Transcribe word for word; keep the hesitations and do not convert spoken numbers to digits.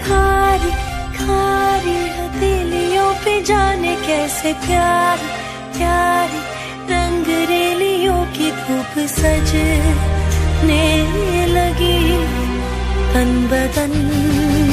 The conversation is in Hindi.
खार खार हथेलियों पे जाने कैसे प्यार प्यार रंग रेलियों की धूप सजने लगी तन बदन।